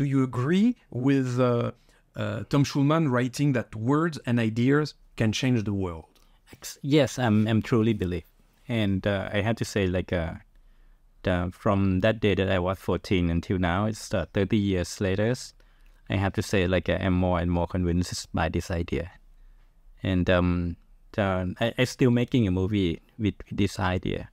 Do you agree with Tom Schulman writing that words and ideas can change the world? Yes, I'm truly believe. And I have to say, like, from that day that I was 14 until now, it's 30 years later, I have to say, like, I'm more and more convinced by this idea. And I'm still making a movie with this idea.